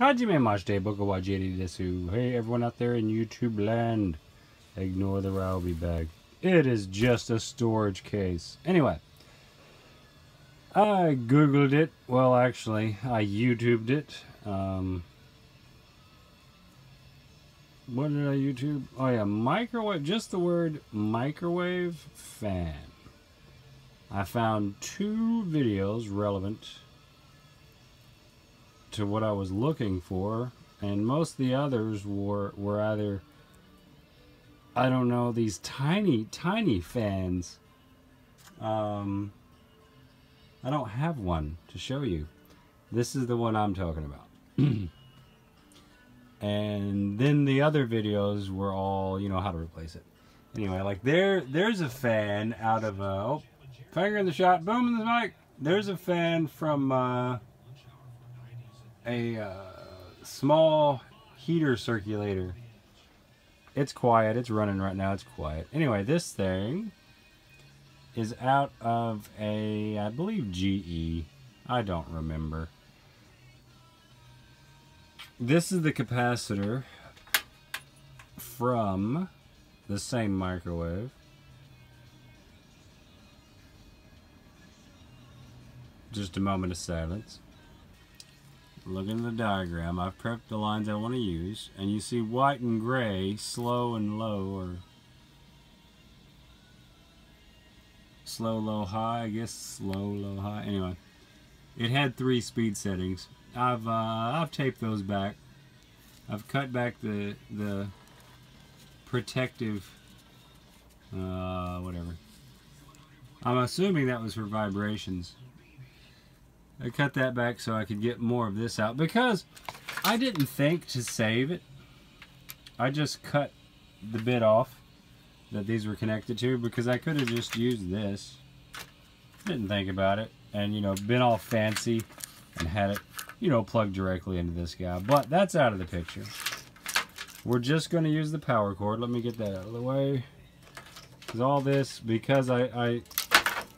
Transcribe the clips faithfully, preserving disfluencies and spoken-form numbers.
Hajime Mashite Boku wa J D desu. Hey everyone out there in YouTube land. Ignore the Ryobi bag. It is just a storage case. Anyway. I Googled it. Well, actually, I YouTubed it. Um, what did I YouTube? Oh yeah, microwave. Just the word microwave fan. I found two videos relevant to what I was looking for, and most of the others were were either, I don't know, these tiny tiny fans. um, I don't have one to show you. This is the one I'm talking about. And then the other videos were all, you know, how to replace it. Anyway, like there there's a fan out of a, oh, finger in the shot, boom in the mic. There's a fan from uh, a uh, small heater circulator. It's quiet, it's running right now, it's quiet. Anyway, this thing is out of a, I believe, G E. I don't remember. This is the capacitor from the same microwave. Just a moment of silence. Looking at the diagram, I've prepped the lines I want to use, and you see white and gray, slow and low, or slow, low, high, I guess slow, low, high. Anyway, it had three speed settings. I've uh, I've taped those back. I've cut back the the protective uh, whatever. I'm assuming that was for vibrations. I cut that back so I could get more of this out because I didn't think to save it. I just cut the bit off that these were connected to because I could have just used this. Didn't think about it and, you know, been all fancy and had it, you know, plugged directly into this guy. But that's out of the picture. We're just going to use the power cord. Let me get that out of the way. Because all this, because I... I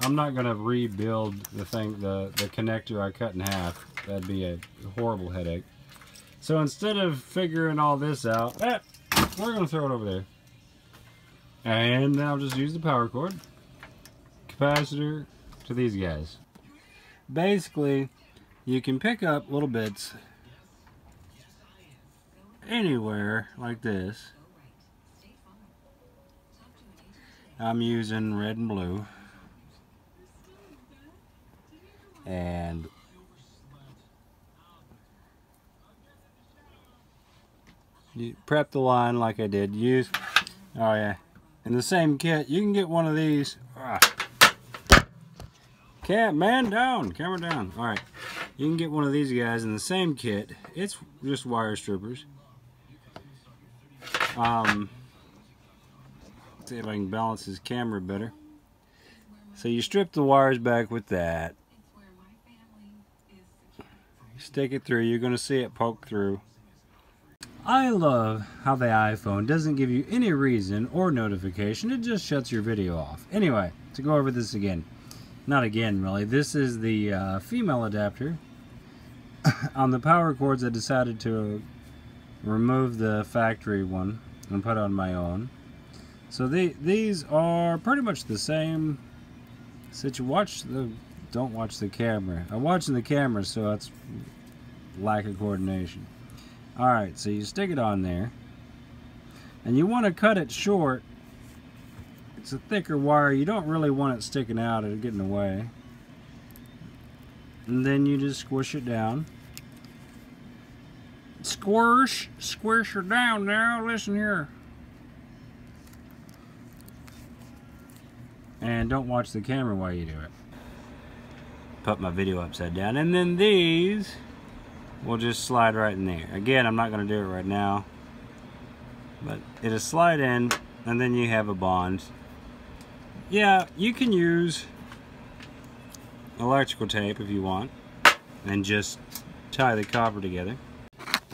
I'm not going to rebuild the thing, the, the connector I cut in half. That'd be a horrible headache. So instead of figuring all this out, eh, we're going to throw it over there. And then I'll just use the power cord, capacitor, to these guys. Basically, you can pick up little bits anywhere like this. I'm using red and blue. And you prep the line like I did. Use, oh yeah, in the same kit you can get one of these. Ah. Cam, man down, camera down. All right, you can get one of these guys in the same kit. It's just wire strippers. Um, let's see if I can balance this camera better. So you strip the wires back with that. Stick it through. You're going to see it poke through. I love how the iPhone doesn't give you any reason or notification. It just shuts your video off. Anyway, to go over this again. Not again, really. This is the uh, female adapter. On the power cords, I decided to remove the factory one and put on my own. So the, these are pretty much the same. Since you watch the... Don't watch the camera. I'm watching the camera, so that's lack of coordination. Alright, so you stick it on there. And you want to cut it short. It's a thicker wire. You don't really want it sticking out or getting away. And then you just squish it down. Squish! Squish her down now. Listen here. And don't watch the camera while you do it. Put my video upside down, and then these will just slide right in there. Again, I'm not going to do it right now, but it'll slide in, and then you have a bond. Yeah, you can use electrical tape if you want and just tie the copper together.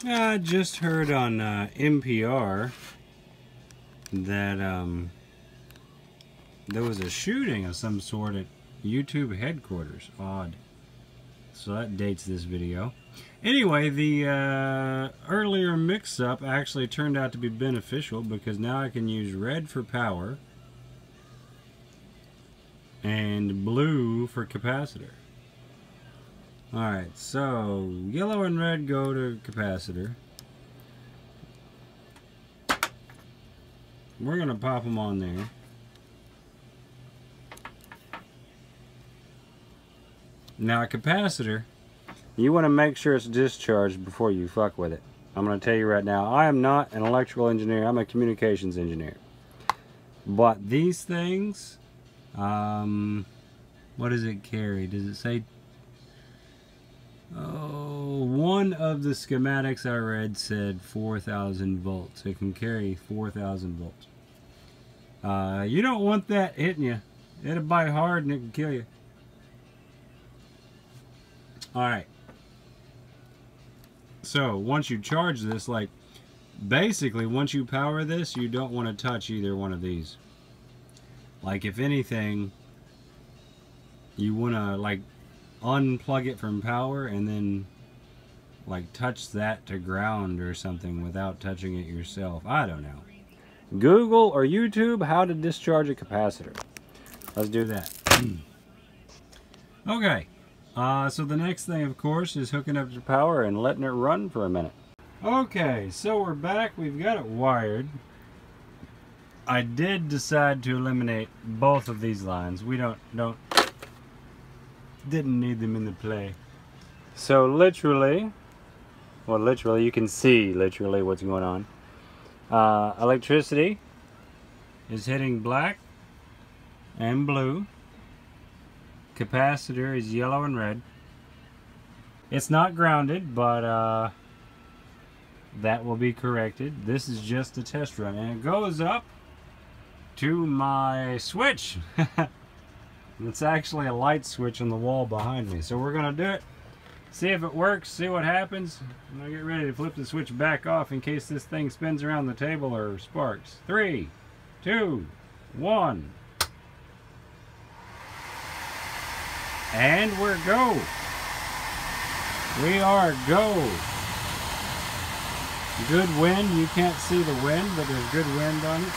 I just heard on uh, N P R that um, there was a shooting of some sort at YouTube headquarters. Odd. So that dates this video. Anyway, the uh, earlier mix-up actually turned out to be beneficial because now I can use red for power and blue for capacitor. Alright, so yellow and red go to capacitor. We're going to pop them on there. Now a capacitor, you want to make sure it's discharged before you fuck with it. I'm going to tell you right now, I am not an electrical engineer, I'm a communications engineer. But these things, um, what does it carry? Does it say? Oh, one of the schematics I read said four thousand volts. It can carry four thousand volts. Uh, you don't want that hitting you. It'll bite hard and it can kill you. Alright, so once you charge this, like, basically once you power this, you don't want to touch either one of these. Like, if anything, you want to, like, unplug it from power and then, like, touch that to ground or something without touching it yourself. I don't know. Google or YouTube how to discharge a capacitor. Let's do that. Okay. Uh, so the next thing, of course, is hooking up to power and letting it run for a minute. Okay, so we're back. We've got it wired. I did decide to eliminate both of these lines. We don't, don't, didn't need them in the play. So literally, well literally, you can see literally what's going on. Uh, electricity is hitting black and blue. Capacitor is yellow and red. It's not grounded, but uh, that will be corrected. This is just a test run, and it goes up to my switch. It's actually a light switch on the wall behind me. So we're gonna do it, see if it works, see what happens. I'm gonna get ready to flip the switch back off in case this thing spins around the table or sparks. Three, two, one. And we're go. We are go. Good wind. You can't see the wind, but there's good wind on it.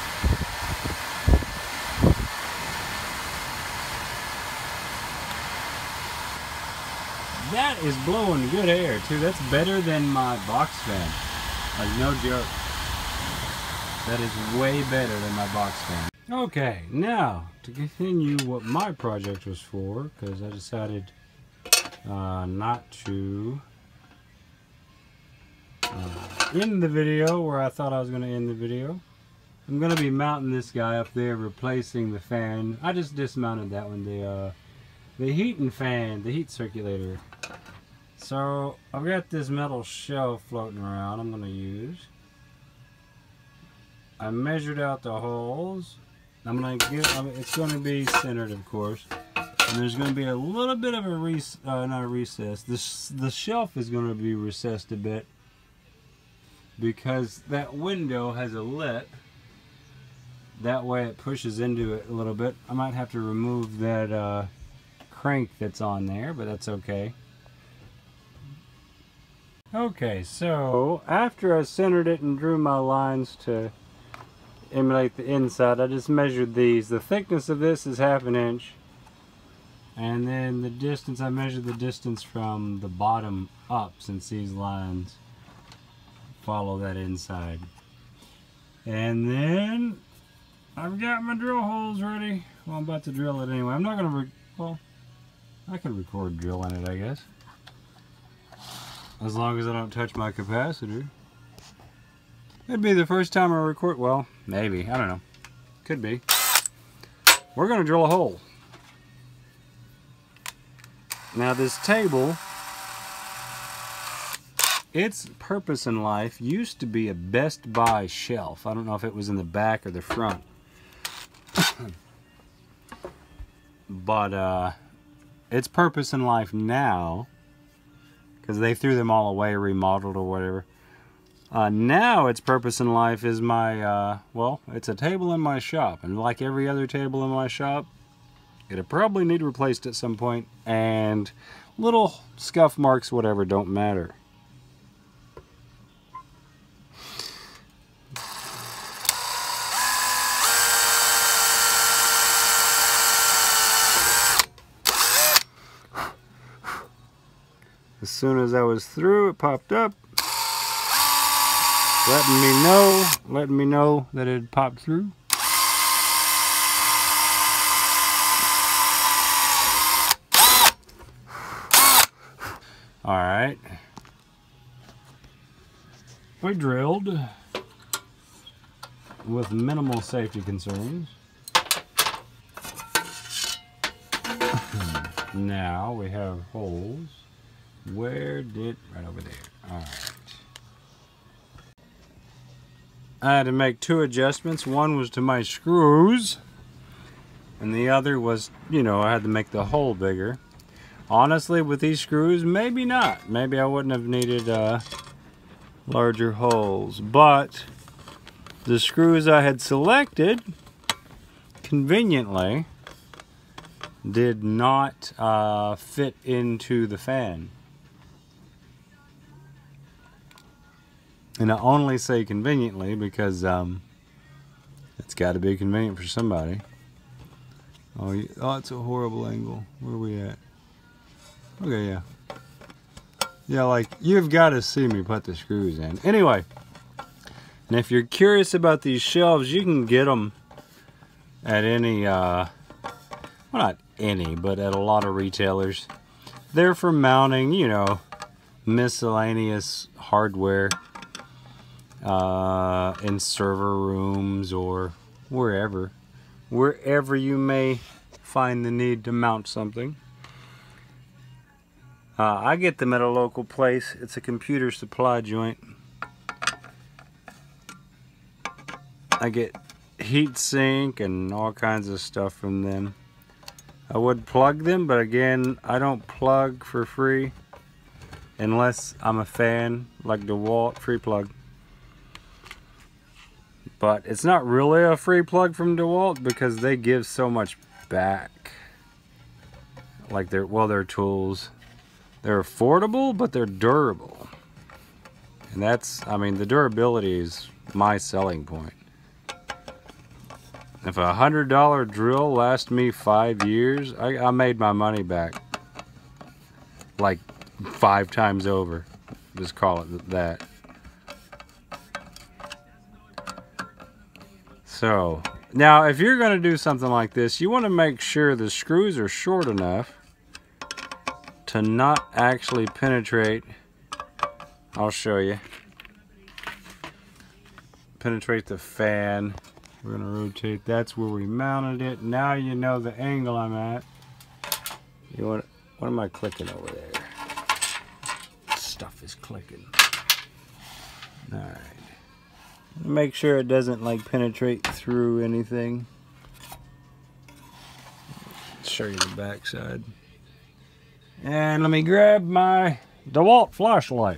That is blowing good air, too. That's better than my box fan. Like, no joke. That is way better than my box fan. Okay, now to continue what my project was for, because I decided uh, not to uh, end the video where I thought I was going to end the video. I'm going to be mounting this guy up there, replacing the fan. I just dismounted that one, the uh, the heating fan, the heat circulator. So I've got this metal shelf floating around. I'm going to use. I measured out the holes. I'm going to give, I mean, it's going to be centered, of course, and there's going to be a little bit of a, rec uh, not a recess, this, the shelf is going to be recessed a bit because that window has a lid, that way it pushes into it a little bit. I might have to remove that uh, crank that's on there, but that's okay. Okay, so after I centered it and drew my lines to emulate the inside, I just measured these. The thickness of this is half an inch, and then the distance, I measured the distance from the bottom up, since these lines follow that inside. And then I've got my drill holes ready. Well, I'm about to drill it anyway. I'm not gonna re well I could record drilling it, I guess, as long as I don't touch my capacitor. It'd be the first time I record, well, maybe, I don't know, could be. We're gonna drill a hole. Now this table, its purpose in life used to be a Best Buy shelf. I don't know if it was in the back or the front. But uh, its purpose in life now, because they threw them all away, remodeled or whatever, Uh, now its purpose in life is my, uh, well, it's a table in my shop. And like every other table in my shop, it'll probably need replaced at some point. And little scuff marks, whatever, don't matter. As soon as I was through, it popped up, letting me know, letting me know that it had popped through. All right, we drilled with minimal safety concerns. Now we have holes. Where did, right over there. All right. I had to make two adjustments. One was to my screws, and the other was, you know, I had to make the hole bigger. Honestly, with these screws, maybe not. Maybe I wouldn't have needed uh, larger holes. But the screws I had selected, conveniently, did not uh, fit into the fan. And I only say conveniently because um, it's got to be convenient for somebody. Oh, you, oh, it's a horrible angle. Where are we at? Okay, yeah. Yeah, like, you've got to see me put the screws in. Anyway, and if you're curious about these shelves, you can get them at any, uh, well, not any, but at a lot of retailers. They're for mounting, you know, miscellaneous hardware uh, in server rooms or wherever. Wherever you may find the need to mount something. Uh, I get them at a local place. It's a computer supply joint. I get heat sink and all kinds of stuff from them. I would plug them, but again, I don't plug for free unless I'm a fan, like DeWalt free plug. But it's not really a free plug from DeWalt because they give so much back. Like their, well, their tools. They're affordable, but they're durable. And that's, I mean, the durability is my selling point. If a one hundred dollar drill lasts me five years, I, I made my money back. Like five times over. Just call it that. So, now if you're going to do something like this, you want to make sure the screws are short enough to not actually penetrate, I'll show you, penetrate the fan. We're gonna rotate, that's where we mounted it. Now you know the angle I'm at. You want, what am I clicking over there? Stuff is clicking. All right, make sure it doesn't like penetrate through anything. Let's show you the back side. And let me grab my DeWalt flashlight.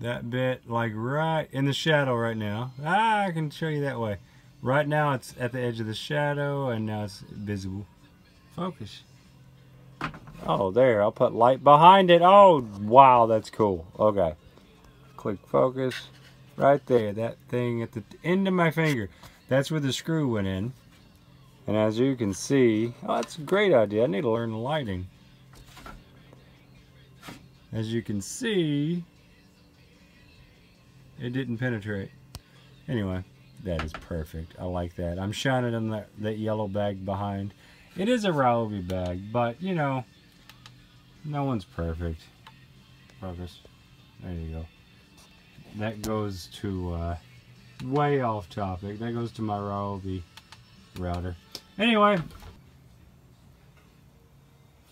That bit, like right in the shadow right now. Ah, I can show you that way. Right now it's at the edge of the shadow and now it's visible. Focus. Oh, there, I'll put light behind it. Oh, wow, that's cool. Okay. Click focus. Right there, that thing at the end of my finger. That's where the screw went in. And as you can see, oh, that's a great idea. I need to learn lighting. As you can see, it didn't penetrate. Anyway, that is perfect. I like that. I'm shining on that, that yellow bag behind. It is a Ryobi bag, but, you know, no one's perfect. Focus. There you go. That goes to, uh, way off topic. That goes to my Ryobi router. Anyway,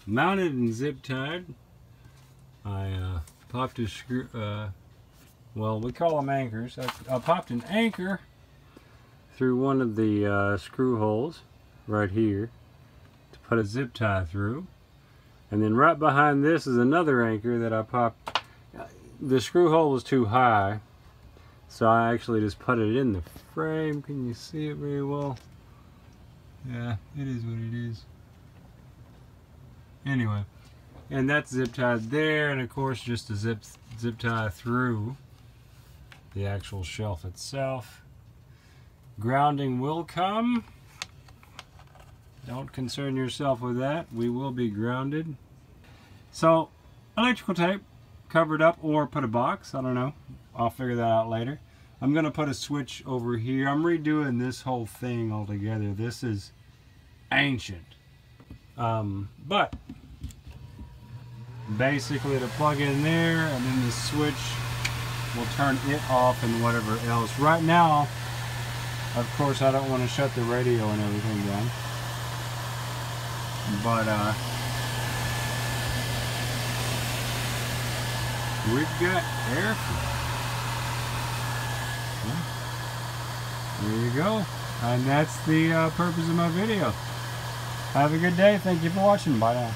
mounted and zip-tied. I uh, popped a screw, uh, well, we call them anchors. I, I popped an anchor through one of the uh, screw holes right here to put a zip tie through. And then right behind this is another anchor that I popped. The screw hole was too high, so I actually just put it in the frame. Can you see it very well? Yeah, it is what it is. Anyway. and that's zip tied there, and of course just a zip zip tie through the actual shelf itself. Grounding will come. Don't concern yourself with that. We will be grounded. So electrical tape covered up, or put a box, I don't know. I'll figure that out later. I'm gonna put a switch over here. I'm redoing this whole thing altogether. This is ancient. Um, but basically to plug in there, and then the switch will turn it off and whatever else. Right now, of course, I don't want to shut the radio and everything down. But uh, we've got airflow. There you go. And that's the uh, purpose of my video. Have a good day. Thank you for watching. Bye now.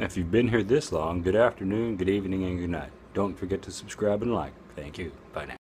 If you've been here this long, good afternoon, good evening, and good night. Don't forget to subscribe and like. Thank you. Bye now.